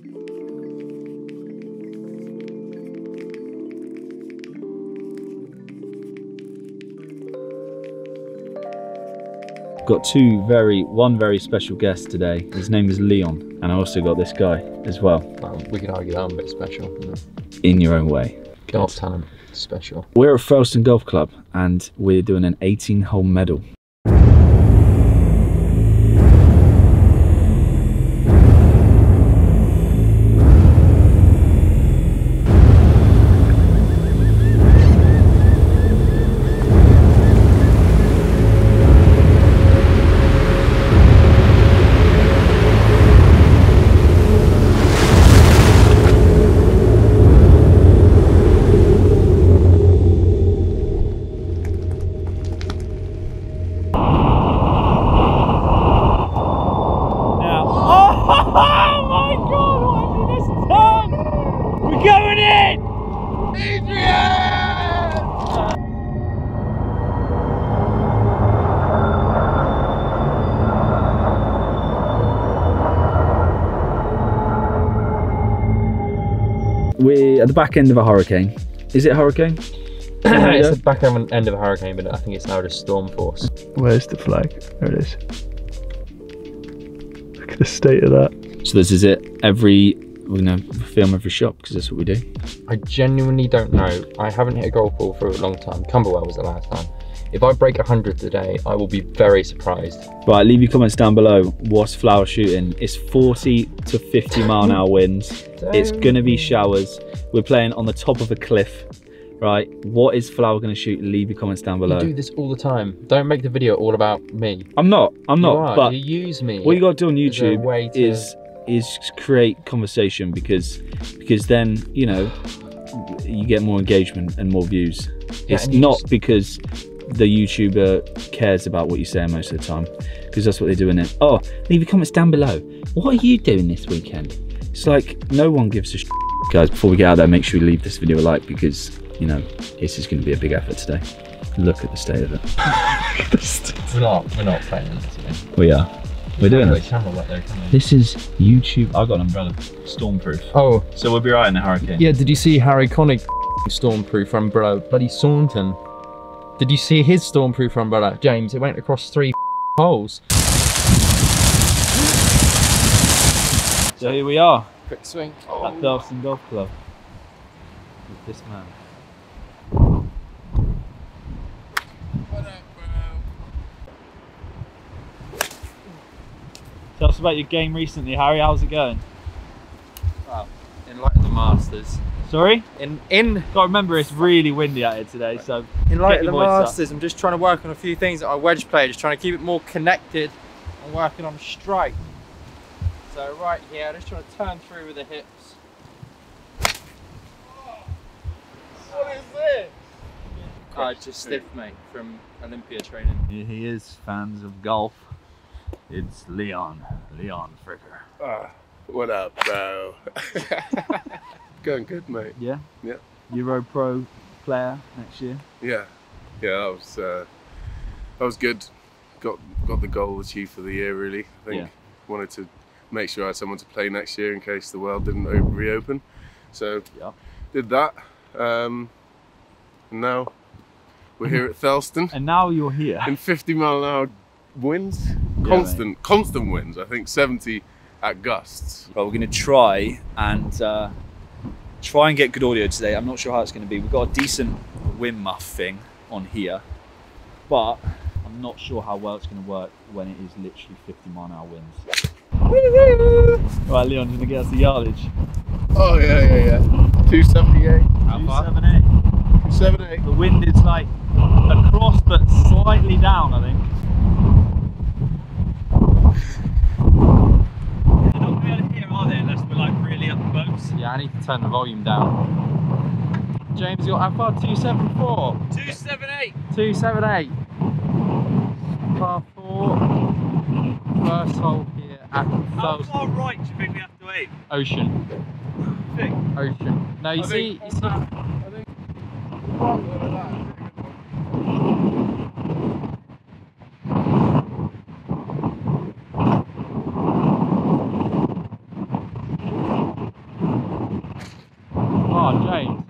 Got one very special guest today. His name is Leon, and I also got this guy as well. Well, we could argue that I'm a bit special. You know? In your own way. Golf talent, special. We're at Thurlestone Golf Club, and we're doing an 18-hole medal. We're at the back end of a hurricane. Is it a hurricane? It's the back end of a hurricane, but I think it's now just storm force. Where's the flag? There it is. Look at the state of that. So this is it. We're gonna film every shot because that's what we do. I genuinely don't know. I haven't hit a golf ball for a long time. Camberwell was the last time. If I break 100 today, I will be very surprised. Right, leave your comments down below. What's Flower shooting? It's 40 to 50 mile an hour winds. It's gonna be showers. We're playing on the top of a cliff, right? What is Flower gonna shoot? Leave your comments down below. You do this all the time. Don't make the video all about me. I'm not, but you use me. What you gotta do on YouTube is create conversation, because then, you know, you get more engagement and more views. Yeah, it's not because the YouTuber cares about what you say most of the time, because that's what they're doing. Oh, leave your comments down below. What are you doing this weekend? It's like, no one gives a shit. Guys, before we get out there, make sure you leave this video a like, because, you know, this is going to be a big effort today. Look at the state of it. We're not playing this today. We are. We're doing it. This is YouTube. I've got an umbrella, stormproof. Oh. So we'll be right in a hurricane. Yeah, did you see Harry Connick's stormproof umbrella? Bloody Saunton. Did you see his stormproof umbrella? James, it went across 3 holes. So here we are. Quick swing. Oh. At Thurlestone Golf Club. With this man. What up, bro? Tell us about your game recently, Harry. How's it going? Well, in light of the Masters. Sorry? Gotta remember, it's really windy out here today, so... In light of the Masters, I'm just trying to work on a few things that I wedge play, just trying to keep it more connected and working on strike. So right here, I'm just trying to turn through with the hips. What is this? Oh, just stiff, mate, from Olympia Training. Here he is, fans of golf. It's Leon Fricker. What up, bro? Going good, mate. Yeah? Yeah. Euro pro player next year? Yeah. Yeah, that was good. Got the goal achieved for the year, really. I think wanted to make sure I had someone to play next year in case the world didn't reopen. So did that. And now we're here at Thurlestone. And now you're here. In 50 mile an hour winds. Constant winds. I think 70 at gusts. Well, we're gonna try and get good audio today. I'm not sure how it's going to be. We've got a decent wind muff thing on here, but I'm not sure how well it's going to work when it is literally 50 mile an hour winds. Right, Leon, do you want to get us the yardage? Oh, yeah. 278. How far? 278. The wind is like across but slightly down, I think. They're not going to be able to hear, are they, unless we're like really up close. Yeah, I need to turn the volume down. James, you got how far? 274. 278. 278. Par 4. First hole here at Thurlestone. How far right do you think we have to aim? Ocean. Ocean. No, you see. I think. on, James.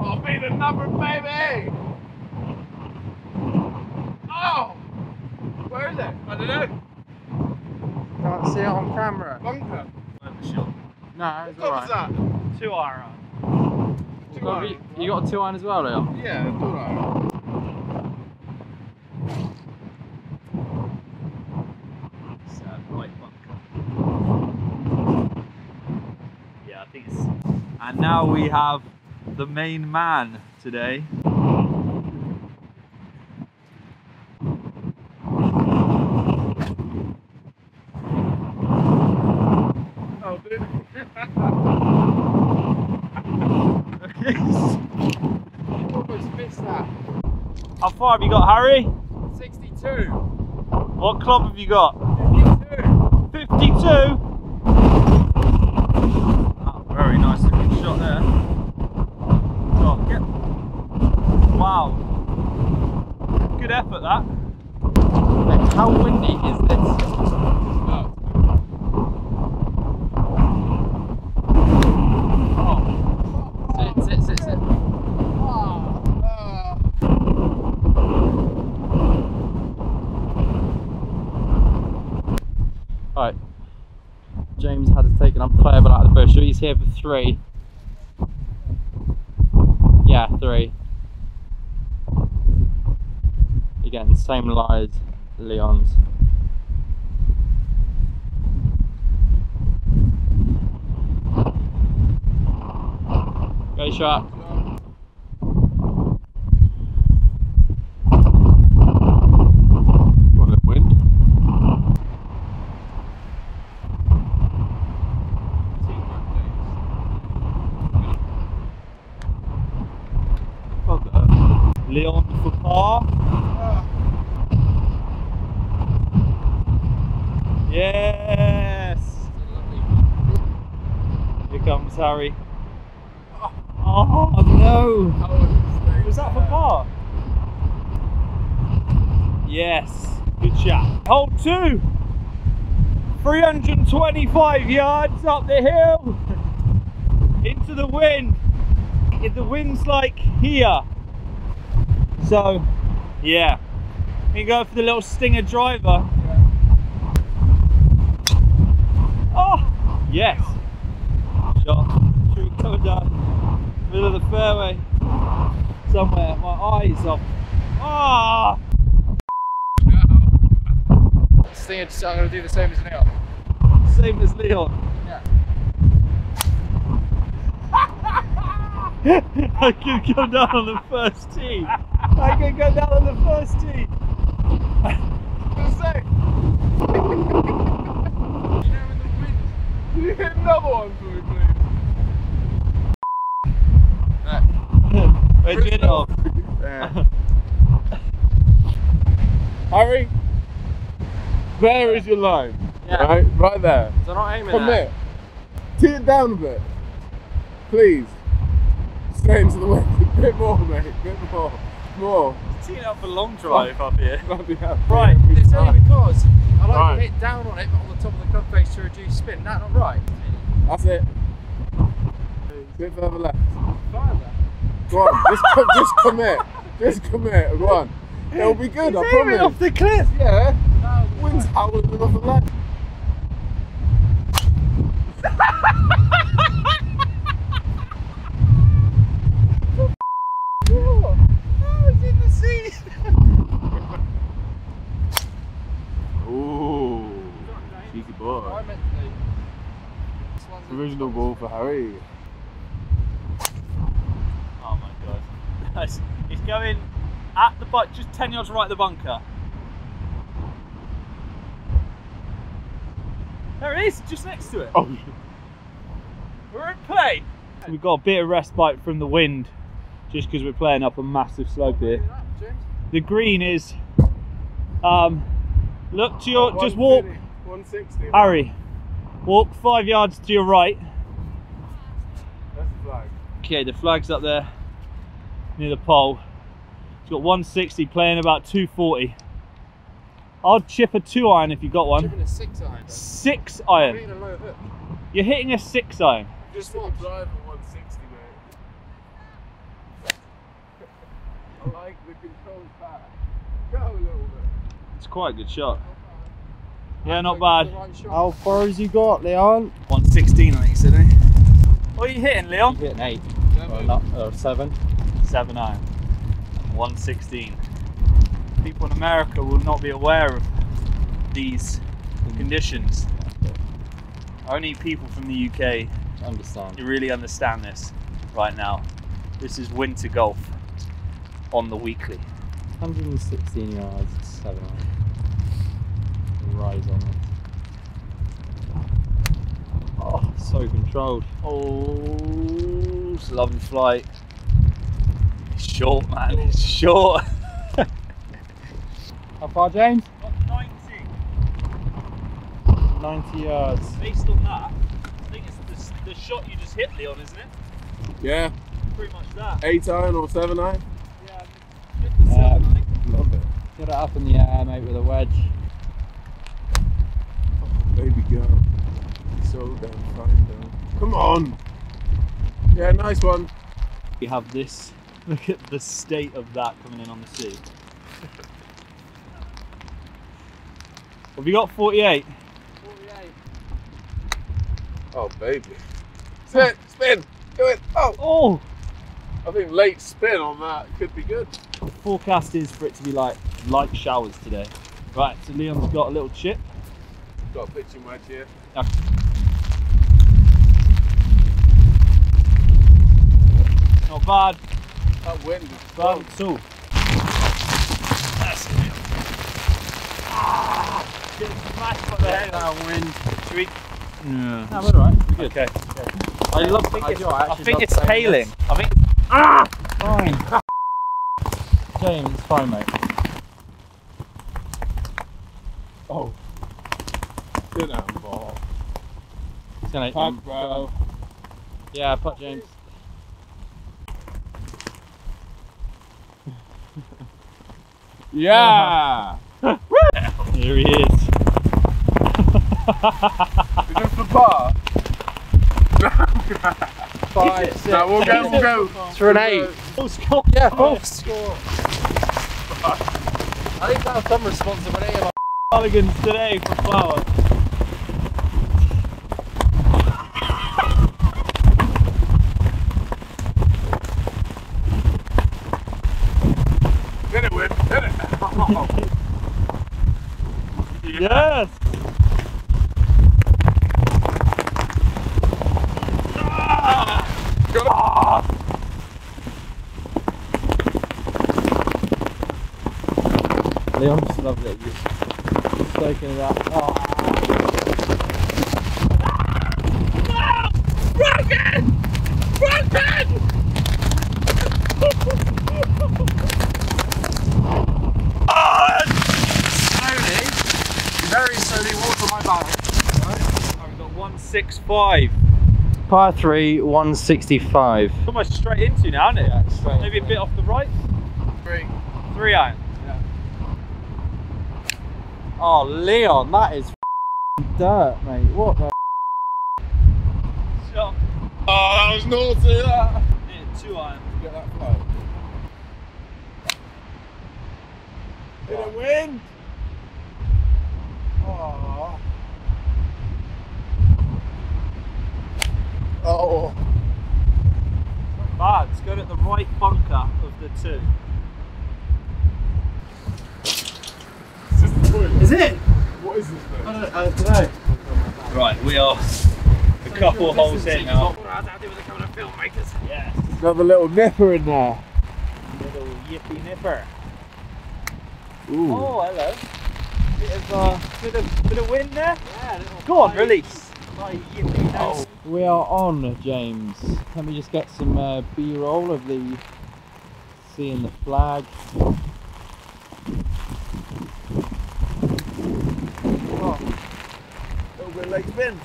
I'll be the number, baby! Oh! Where is it? I don't know. Can't see it on camera. Bunker. No, it's alright. What was that? 2-iron. You got a 2-iron as well, Leon? Yeah, 2-iron. Yeah, I think it's... And now we have the main man today. Oh, dude. Okay. Almost missed that. How far have you got, Harry? 62. What club have you got? 52. 52? Oh, very nice looking shot there. Oh, get... Wow. Good effort, that. And how windy is this? Oh. Right, James had to take an unplayable out of the bush, so he's here for three. Yeah, three. Again, same lies as Leon's. Great shot. Leon for par. Yes! Here comes Harry. Oh no! Was that for par? Yes! Good shot. Hole 2! 325 yards up the hill! Into the wind! If the wind's like here. So, yeah, we can go for the little stinger driver. Yeah. Oh, yes. Shot, true coming down, middle of the fairway. Somewhere, my eyes off. Ah! Oh. Stinger, I'm going to do the same as Leon. Same as Leon? Yeah. I could go down on the first tee. I can go down on the first tee. Can you hit another one for me, please? Right. Where's your head off? Harry, there is your line. Yeah. Right there. So not aiming at it. Tee it down a bit. Please. Straight into the wind. A bit more, mate. A bit more. More. Teeing up a long drive up here. Right, it's only because I like to hit down on it but on the top of the club face to reduce spin. Is that not right? That's it. A bit further left. Further left? Go on, just commit. Just commit, go on. It'll be good, I promise. It's off the cliff! Yeah. Wind's howling on the left. Original ball for Harry. Oh my god. It's going at the butt, just 10 yards right of the bunker. There it is, just next to it. Oh. We're in play. We've got a bit of respite from the wind just because we're playing up a massive slope here. The green is, look to your, just walk. 160. Harry. Walk 5 yards to your right. That's the flag. Okay, the flag's up there near the pole. It's got 160 playing about 240. I'll chip a 2-iron if you got one. Chipping a 6-iron. 6-iron. You're hitting a 6-iron. Just one drive and one It's quite a good shot. Yeah, not bad. How far has he got, Leon? 116, I think he said, eh? What are you hitting, Leon? I'm hitting 8. Or 7. 7 iron. 116. People in America will not be aware of these conditions. Only people from the UK understand. You really understand this right now. This is winter golf on the weekly. 116 yards, 7 iron. Rise on it. Oh, so controlled. Oh, it's a lovely flight. It's short, man. It's short. How far, James? 90. 90 yards. Based on that, I think it's the shot you just hit, Leon, isn't it? Yeah. Pretty much that. 8 iron or 7 iron? Yeah, I hit the 7 iron. Love it. Get it up in the air, mate, with a wedge. Baby girl, so damn fine though. Come on! Yeah, nice one. We have this. Look at the state of that coming in on the sea. Have you got 48? 48. Oh baby. Spin! Spin! Do it! Oh! Oh! I think late spin on that could be good. The forecast is for it to be like light showers today. Right, so Leon's got a little chip. Got a pitching wedge here. Okay. Not bad. That wind is cold. Too. That's good. Ah, getting smashed by the head. That wind. Should we? Yeah. No, we're alright. We're good. Okay. Okay. I love it. I think it's hailing. I think. Ah! Fine. James, it's fine, mate. Oh. Good hand ball. It's gonna pump, bro. Yeah, putt, James. Yeah! Here he is. Is this the par? 5, 6. No, we'll go, we'll go. It's for an 8. Full score. Yeah, full score. I think I have some responsibility about Mulligans today for Flower. Yes! Ah! Go off! Leon just loved it. Just taking it out. Oh. Ah! No! Broken! Broken! Very slowly water my barrel. Right. I've got 165. Par 3, 165. It's almost straight into now, isn't it? Yeah, straight. Maybe a bit off the right. 3 iron. Yeah. Oh, Leon, that is dirt, mate. What the shot. Oh, that was naughty, that. Yeah, 2 iron. Get that flow. Did it win? Oh. Oh. Not bad. It's going at the right bunker of the 2. Is this the toilet? Is it? What is this thing? I don't know. Right, we are a couple holes in now. Yes. Another little nipper in there. Little yippy nipper. Ooh. Oh, hello. Bit of wind there? Yeah, go on, release. Oh. We are on, James. Let me just get some B-roll of the seeing the flag. Oh. A little bit late spin.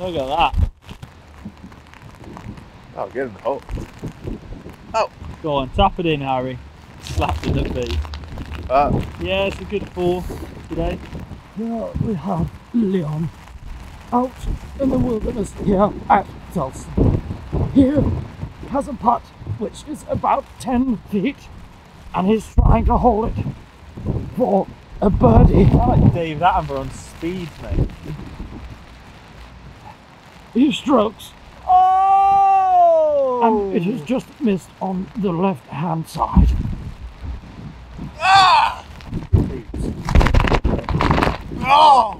Look at that. Oh, get in the hole. Oh. Go on, tap it in, Harry. Slapped in the feet. Yeah, it's a good 4 today. Here we have Leon out in the wilderness here at Thurlestone. He has a putt which is about 10 feet and he's trying to hold it for a birdie. Like Dave Attenborough on Speed, mate. He strokes. Oh! And it has just missed on the left-hand side. Ah! Oh!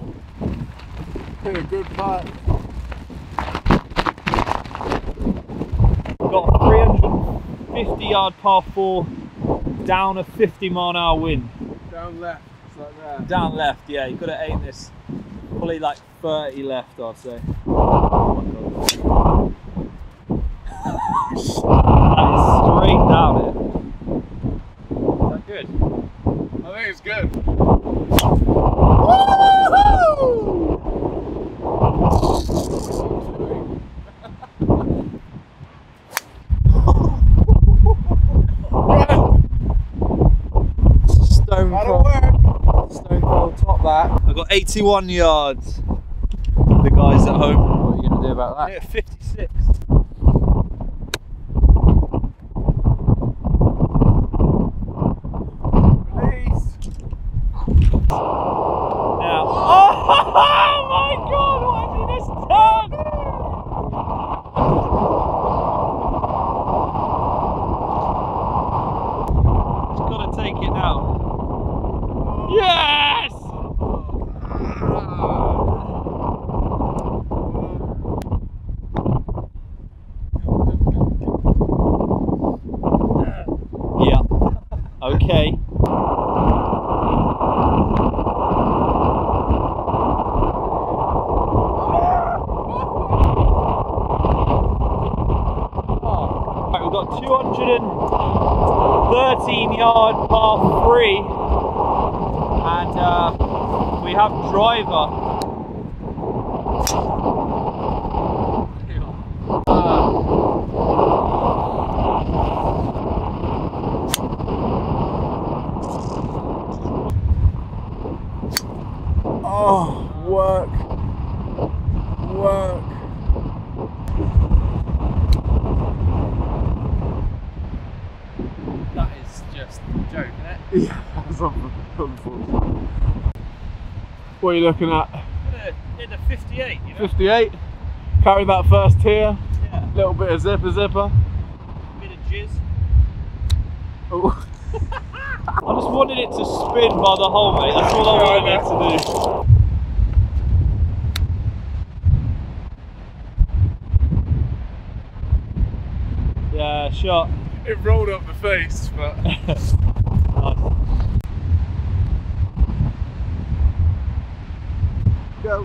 Been a good putt. Got a 350-yard par 4 down a 50-mile-an-hour wind. Down left, it's like that. Down left, yeah. You've got to aim this probably like 30 left, I'd say. Oh my God. That is straight down it. Is that good? I think it's good. Stone cold. Stone cold, top that. I've got 81 yards. The guys at home, what are you going to do about that? Yeah, 56. Okay. Right, we've got 213-yard par 3, and we have driver. Oh, work, work. That is just a joke, isn't it? Yeah, that's unfortunate. What are you looking at? In a 58, you know? 58, carry that first tier, yeah. Little bit of zipper. A bit of jizz. Oh. I just wanted it to spin by the hole, mate, that's all I wanted it to do. Yeah, shot. It rolled up the face, but. Nice. Go.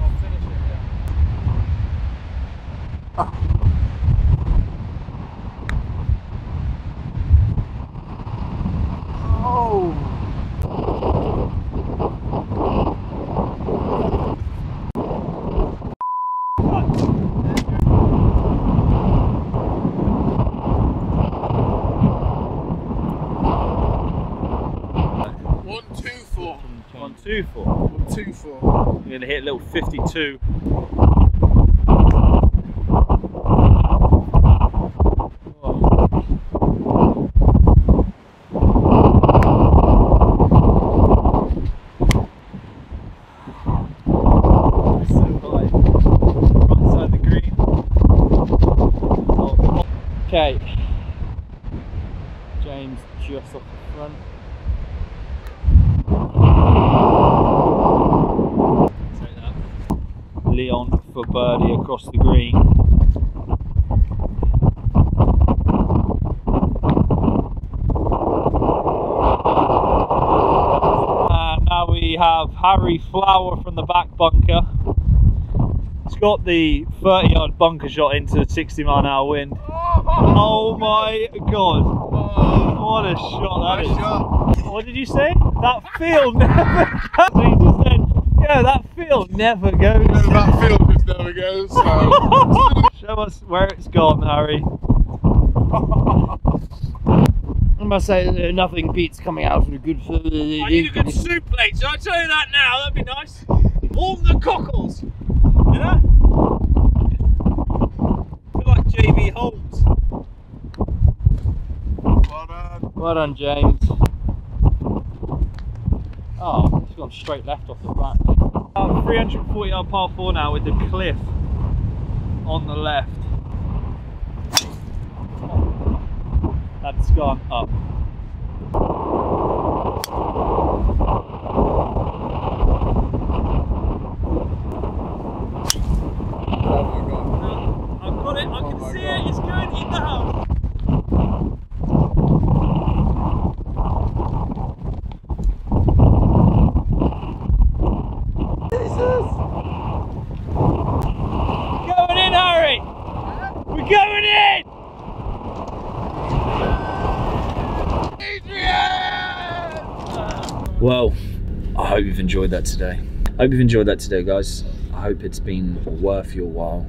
I'll finish it, yeah. One, two, four. I'm gonna hit a little 52. Right side of the green. Oh. Okay. James just off the front. Leon for birdie across the green. And now we have Harry Flower from the back bunker. He's got the 30-yard bunker shot into the 60-mile-an-hour wind. Oh my God! What a shot that is! What did you say? That field never. Yeah, that field never goes. No, that field just never goes. So. Show us where it's gone, Harry. I must say, nothing beats coming out with a good. I need a good soup plate, so I'll tell you that now, that'd be nice. Warm the cockles. You know? I feel like J.B. Holmes. Well done. Well done, James. Oh, he's gone straight left off the flat. 340 yard par 4 now with the cliff on the left. That's gone up. Oh my God. I've got it, I can see it, it's going in the house. Well, I hope you've enjoyed that today. I hope you've enjoyed that today, guys. I hope it's been worth your while.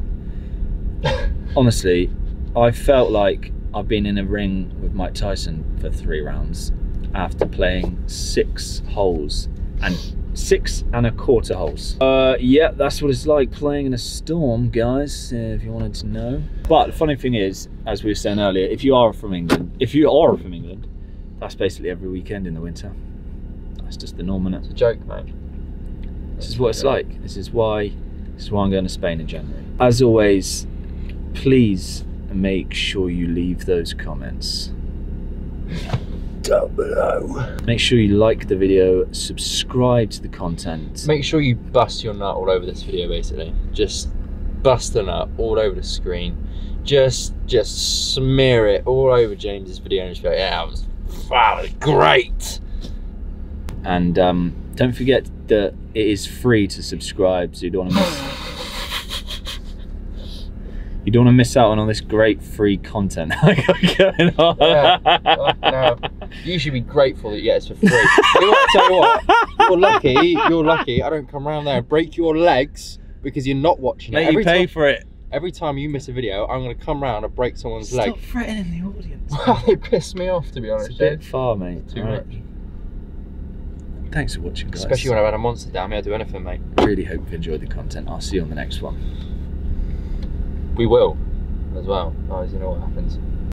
Honestly, I felt like I've been in a ring with Mike Tyson for 3 rounds after playing 6 holes and 6 1/4 holes. Yeah, that's what it's like playing in a storm, guys, if you wanted to know. But the funny thing is, as we were saying earlier, if you are from England, that's basically every weekend in the winter. It's just the norm, innit? It's a joke, mate. This is what it's like. This is why I'm going to Spain in January. As always, please make sure you leave those comments down below. Make sure you like the video, subscribe to the content. Make sure you bust your nut all over this video, basically. Just bust the nut all over the screen. Just smear it all over James's video and just go, yeah, that was great. And don't forget that it is free to subscribe, so you don't want to miss out on all this great free content I got going on. Yeah. No, you should be grateful that you get us for free. Tell you what, you're lucky I don't come around there and break your legs because you're not watching it. You pay for it. Every time you miss a video, I'm going to come round and break someone's leg. Stop threatening the audience. Well, they piss me off, to be honest. It's a bit far, mate. Too much. Thanks for watching, guys. Especially when I've had a monster down here, I'll do anything, mate. Really hope you've enjoyed the content. I'll see you on the next one. We will, as well. Guys, you know what happens.